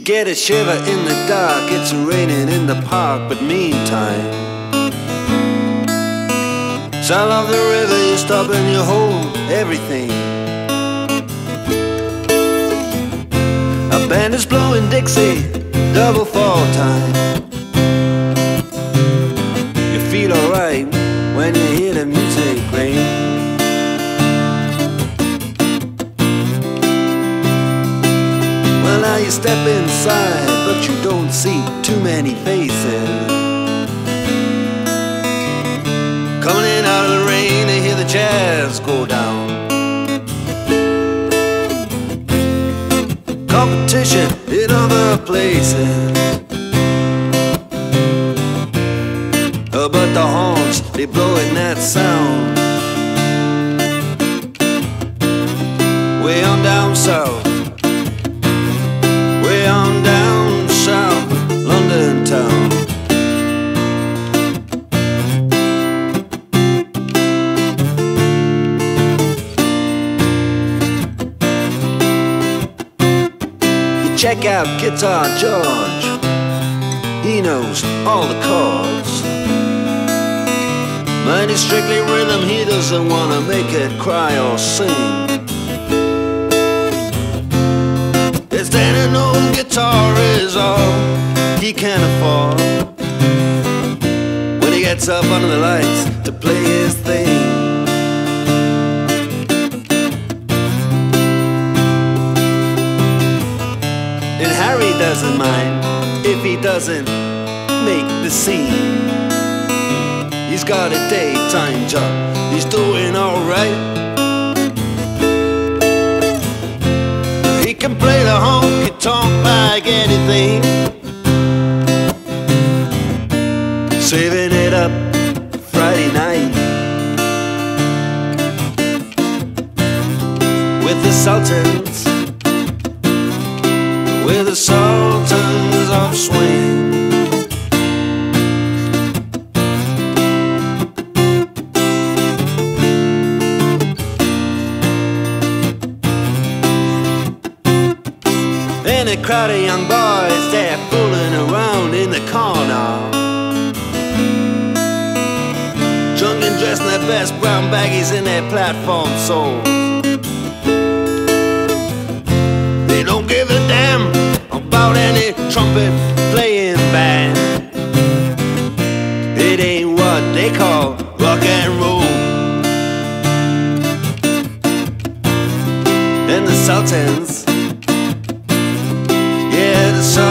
You get a shiver in the dark, it's raining in the park, but meantime, sound of the river, you stop and you hold everything. A band is blowing Dixie, double fall time. You feel alright when you hear the music playing. Now you step inside, but you don't see too many faces coming in out of the rain. They hear the jazz go down. Competition in other places, but the horns, they blowing that sound. Way on down south, on down south London town. You check out Guitar George, he knows all the chords. Mighty Strictly Rhythm, he doesn't wanna make it cry or sing. His Danny old guitar is all he can afford when he gets up under the lights to play his thing. And Harry doesn't mind if he doesn't make the scene. He's got a daytime job, he's doing alright. Can play the honky-tonk like anything, saving it up Friday night with the Sultans. We're the Sultans of Swing. And a crowd of young boys, they're fooling around in the corner, drunk and dressed in their best brown baggies and their platform soles. They don't give a damn about any trumpet playing band. It ain't what they call rock and roll. And the Sultans, so